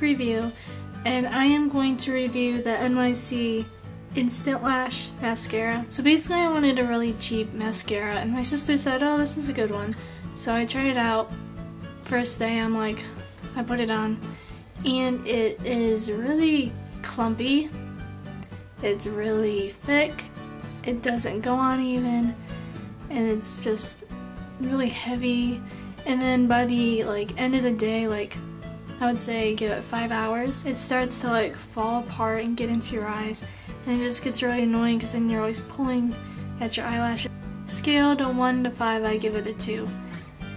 quick review, and I am going to review the NYC Instant Lash Mascara. So basically I wanted a really cheap mascara, and my sister said, oh, this is a good one. So I tried it out. First day I'm like, I put it on, and it is really clumpy. It's really thick. It doesn't go on even, and it's just really heavy. And then by the end of the day, I would say give it 5 hours, it starts to fall apart and get into your eyes, and it just gets really annoying because then you're always pulling at your eyelashes. Scaled a 1 to 5, I give it a 2.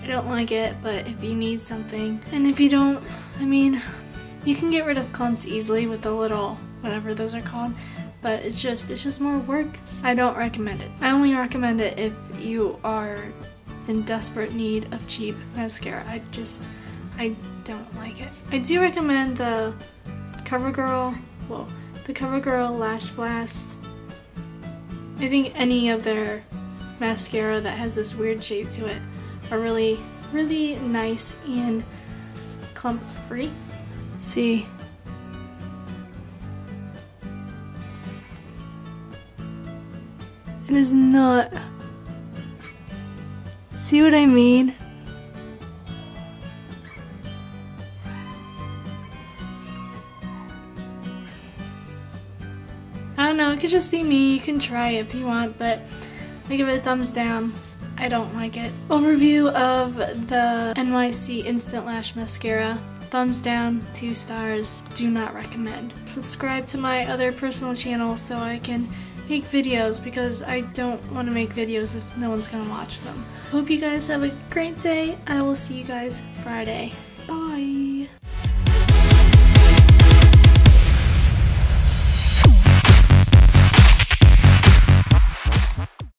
I don't like it, but if you need something, and if you don't, I mean, you can get rid of clumps easily with the little whatever those are called, but it's just more work. I don't recommend it. I only recommend it if you are in desperate need of cheap mascara. I don't like it. I do recommend the CoverGirl Lash Blast. I think any of their mascara that has this weird shape to it are really, really nice and clump free. See? It is not. See what I mean? I don't know, it could just be me. You can try it if you want, but I give it a thumbs down. I don't like it. Overview of the NYC Instant Lash Mascara. Thumbs down, 2 stars. Do not recommend. Subscribe to my other personal channel so I can make videos, because I don't want to make videos if no one's gonna watch them. Hope you guys have a great day. I will see you guys Friday.